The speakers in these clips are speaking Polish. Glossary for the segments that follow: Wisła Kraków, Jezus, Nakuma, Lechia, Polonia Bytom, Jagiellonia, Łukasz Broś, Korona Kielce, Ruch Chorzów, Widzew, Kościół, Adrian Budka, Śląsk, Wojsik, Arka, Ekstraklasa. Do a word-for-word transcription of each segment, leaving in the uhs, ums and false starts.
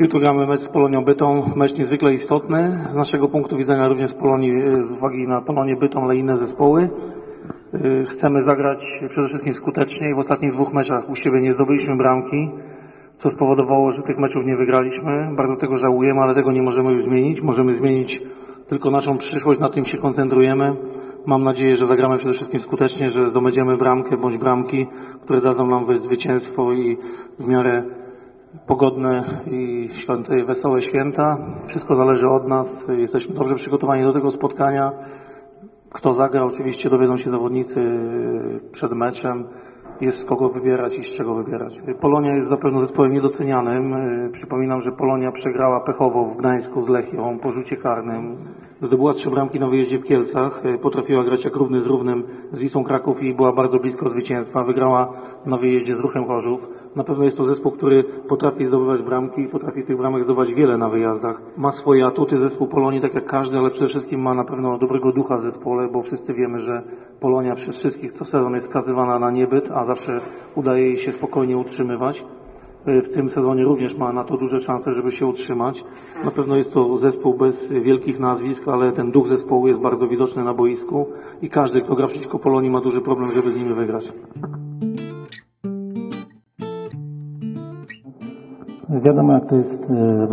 Jutro gramy mecz z Polonią Bytom, mecz niezwykle istotny, z naszego punktu widzenia również z Polonii, z uwagi na Polonię Bytom, ale inne zespoły. Chcemy zagrać przede wszystkim skutecznie i w ostatnich dwóch meczach u siebie nie zdobyliśmy bramki, co spowodowało, że tych meczów nie wygraliśmy. Bardzo tego żałujemy, ale tego nie możemy już zmienić. Możemy zmienić tylko naszą przyszłość, na tym się koncentrujemy. Mam nadzieję, że zagramy przede wszystkim skutecznie, że zdobędziemy bramkę bądź bramki, które dadzą nam zwycięstwo i w miarę pogodne i święte, wesołe święta. Wszystko zależy od nas. Jesteśmy dobrze przygotowani do tego spotkania. Kto zagra, oczywiście dowiedzą się zawodnicy przed meczem. Jest z kogo wybierać i z czego wybierać. Polonia jest zapewne zespołem niedocenianym. Przypominam, że Polonia przegrała pechowo w Gdańsku z Lechią po rzucie karnym. Zdobyła trzy bramki na wyjeździe w Kielcach. Potrafiła grać jak równy z równym z Wisłą Kraków i była bardzo blisko zwycięstwa. Wygrała na wyjeździe z Ruchem Chorzów. Na pewno jest to zespół, który potrafi zdobywać bramki i potrafi tych bramek zdobywać wiele na wyjazdach. Ma swoje atuty zespół Polonii, tak jak każdy, ale przede wszystkim ma na pewno dobrego ducha w zespole, bo wszyscy wiemy, że Polonia przez wszystkich co sezon jest skazywana na niebyt, a zawsze udaje jej się spokojnie utrzymywać. W tym sezonie również ma na to duże szanse, żeby się utrzymać. Na pewno jest to zespół bez wielkich nazwisk, ale ten duch zespołu jest bardzo widoczny na boisku i każdy, kto gra przeciwko Polonii, ma duży problem, żeby z nimi wygrać. Wiadomo, jak to jest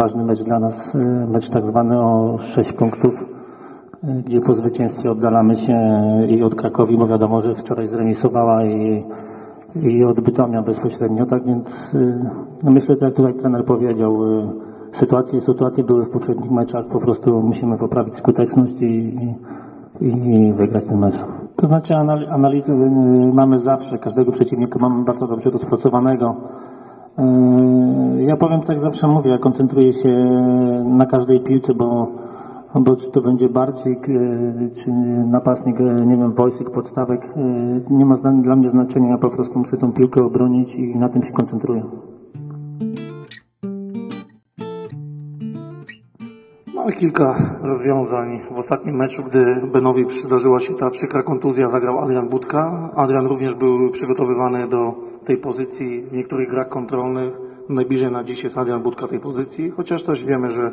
ważny mecz dla nas, mecz tak zwany o sześć punktów, gdzie po zwycięstwie oddalamy się i od Krakowi, bo wiadomo, że wczoraj zremisowała i, i od Bytomia bezpośrednio, tak więc no myślę, że jak tutaj trener powiedział, sytuacje sytuacje były w poprzednich meczach, po prostu musimy poprawić skuteczność i, i, i wygrać ten mecz. To znaczy analizy mamy zawsze, każdego przeciwnika mamy bardzo dobrze rozpracowanego. Ja powiem tak, zawsze mówię, ja koncentruję się na każdej piłce, bo, bo czy to będzie bardziej, czy napastnik, nie wiem, wojsik, podstawek, nie ma dla mnie znaczenia, ja po prostu muszę tą piłkę obronić i na tym się koncentruję. Mamy kilka rozwiązań. W ostatnim meczu, gdy Benowi przydarzyła się ta przykra kontuzja, zagrał Adrian Budka. Adrian również był przygotowywany do tej pozycji w niektórych grach kontrolnych. Najbliżej na dziś jest Adrian Budka tej pozycji, chociaż też wiemy, że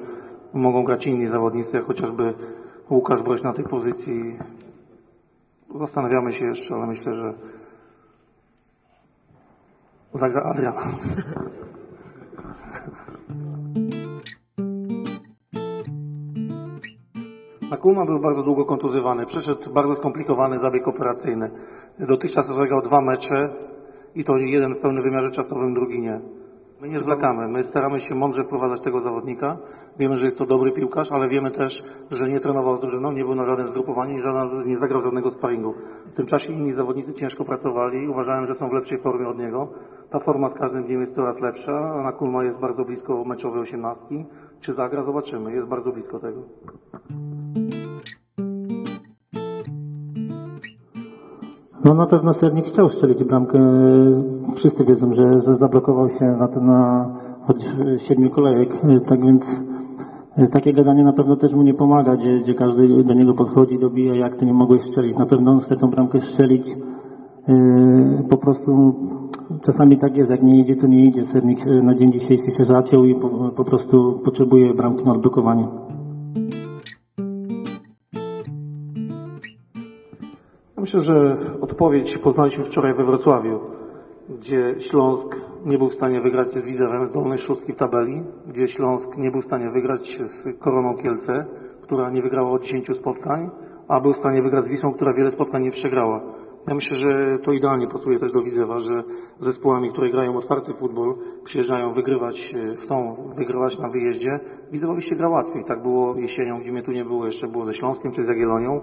mogą grać inni zawodnicy, jak chociażby Łukasz Broś na tej pozycji. Zastanawiamy się jeszcze, ale myślę, że zagra Adrian. Nakuma był bardzo długo kontuzjowany, przeszedł bardzo skomplikowany zabieg operacyjny. Dotychczas rozegrał dwa mecze i to jeden w pełnym wymiarze czasowym, drugi nie. My nie zwlekamy, my staramy się mądrze wprowadzać tego zawodnika. Wiemy, że jest to dobry piłkarz, ale wiemy też, że nie trenował z drużyną, nie był na żadnym zgrupowaniu i żaden, nie zagrał żadnego sparingu. W tym czasie inni zawodnicy ciężko pracowali, uważałem, że są w lepszej formie od niego. Ta forma z każdym dniem jest coraz lepsza, a Nakuma jest bardzo blisko meczowej osiemnastki. Czy zagra? Zobaczymy, jest bardzo blisko tego. No na pewno Sernik chciał strzelić bramkę, wszyscy wiedzą, że, że zablokował się na, na choć siedmiu kolejek, tak więc takie gadanie na pewno też mu nie pomaga, gdzie, gdzie każdy do niego podchodzi, dobija, jak ty nie mogłeś strzelić, na pewno on chce tą bramkę strzelić, po prostu czasami tak jest, jak nie idzie to nie idzie, Sernik na dzień dzisiejszy się zaciął i po, po prostu potrzebuje bramki na odblokowanie. Myślę, że odpowiedź poznaliśmy wczoraj we Wrocławiu, gdzie Śląsk nie był w stanie wygrać z Widzewem z dolnej szóstki w tabeli, gdzie Śląsk nie był w stanie wygrać z Koroną Kielce, która nie wygrała od dziesięciu spotkań, a był w stanie wygrać z Wisłą, która wiele spotkań nie przegrała. Ja myślę, że to idealnie pasuje też do Widzewa, że zespołami, które grają otwarty futbol, przyjeżdżają wygrywać, chcą wygrywać na wyjeździe. Widzewowi się gra łatwiej. Tak było jesienią, gdzie mnie tu nie było, jeszcze było ze Śląskiem czy z Jagiellonią.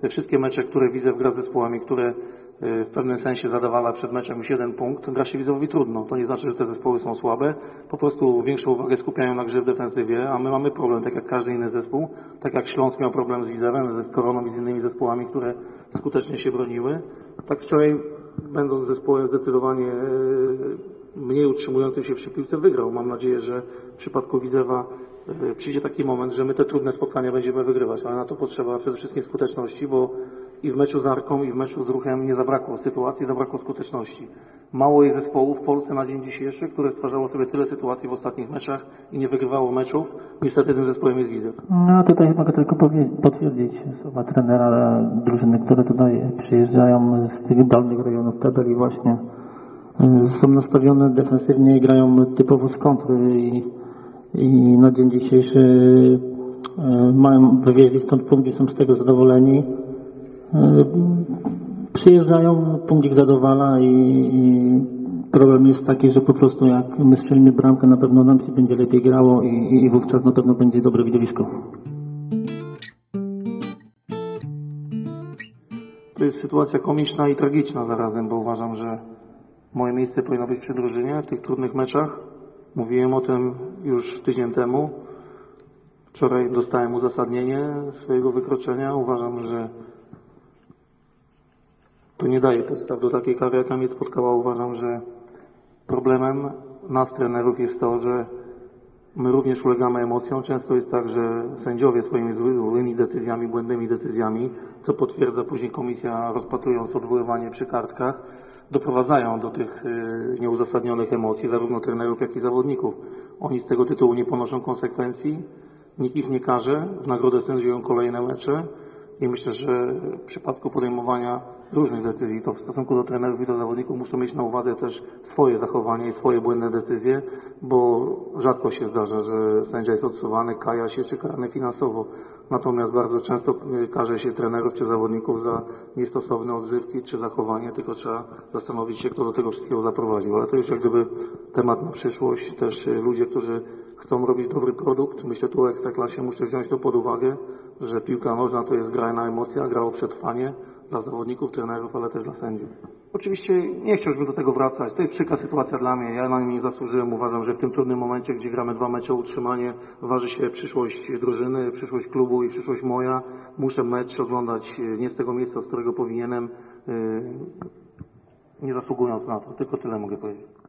Te wszystkie mecze, które Widzew gra z zespołami, które w pewnym sensie zadawala przed meczem siedem punktów, gra się Widzewowi trudno. To nie znaczy, że te zespoły są słabe. Po prostu większą uwagę skupiają na grze w defensywie, a my mamy problem, tak jak każdy inny zespół. Tak jak Śląsk miał problem z Widzewem, z Koroną i z innymi zespołami, które skutecznie się broniły. Tak wczoraj, będąc zespołem zdecydowanie mniej utrzymującym się przy piłce, wygrał. Mam nadzieję, że w przypadku Widzewa przyjdzie taki moment, że my te trudne spotkania będziemy wygrywać, ale na to potrzeba przede wszystkim skuteczności, bo i w meczu z Arką, i w meczu z Ruchem nie zabrakło sytuacji, zabrakło skuteczności. Mało jest zespołów w Polsce na dzień dzisiejszy, które stwarzało sobie tyle sytuacji w ostatnich meczach i nie wygrywało meczów. Niestety tym zespołem jest Widzew. No tutaj mogę tylko potwierdzić słowa trenera drużyny, które tutaj przyjeżdżają z tych dalnych rejonów tabeli właśnie. Są nastawione defensywnie i grają typowo z kontry i, i na dzień dzisiejszy mają, wywieźli stąd punkt i są z tego zadowoleni. Przyjeżdżają, punkt ich zadowala i, i problem jest taki, że po prostu jak my strzelimy bramkę, na pewno nam się będzie lepiej grało i, i wówczas na pewno będzie dobre widowisko. To jest sytuacja komiczna i tragiczna zarazem, bo uważam, że moje miejsce powinno być przy drużynie w tych trudnych meczach. Mówiłem o tym już tydzień temu. Wczoraj dostałem uzasadnienie swojego wykroczenia. Uważam, że to nie daje podstaw do takiej kary, jaka mnie spotkała. Uważam, że problemem nas, trenerów, jest to, że my również ulegamy emocjom. Często jest tak, że sędziowie swoimi złymi decyzjami, błędnymi decyzjami, co potwierdza później komisja, rozpatrując odwoływanie przy kartkach, doprowadzają do tych nieuzasadnionych emocji zarówno trenerów, jak i zawodników. Oni z tego tytułu nie ponoszą konsekwencji, nikt ich nie karze, w nagrodę sędziują kolejne mecze i myślę, że w przypadku podejmowania różnych decyzji, to w stosunku do trenerów i do zawodników muszą mieć na uwadze też swoje zachowanie i swoje błędne decyzje, bo rzadko się zdarza, że sędzia jest odsuwany, kaja się czy karany finansowo. Natomiast bardzo często karze się trenerów czy zawodników za niestosowne odzywki czy zachowanie, tylko trzeba zastanowić się, kto do tego wszystkiego zaprowadził. Ale to już jak gdyby temat na przyszłość. Też ludzie, którzy chcą robić dobry produkt, myślę tu o Ekstraklasie, muszę wziąć to pod uwagę, że piłka nożna to jest gra na emocjach, gra o przetrwanie dla zawodników, trenerów, ale też dla sędziów. Oczywiście nie chciałbym do tego wracać. To jest przykra sytuacja dla mnie. Ja na nim nie zasłużyłem. Uważam, że w tym trudnym momencie, gdzie gramy dwa mecze o utrzymanie, waży się przyszłość drużyny, przyszłość klubu i przyszłość moja. Muszę mecz oglądać nie z tego miejsca, z którego powinienem, nie zasługując na to. Tylko tyle mogę powiedzieć.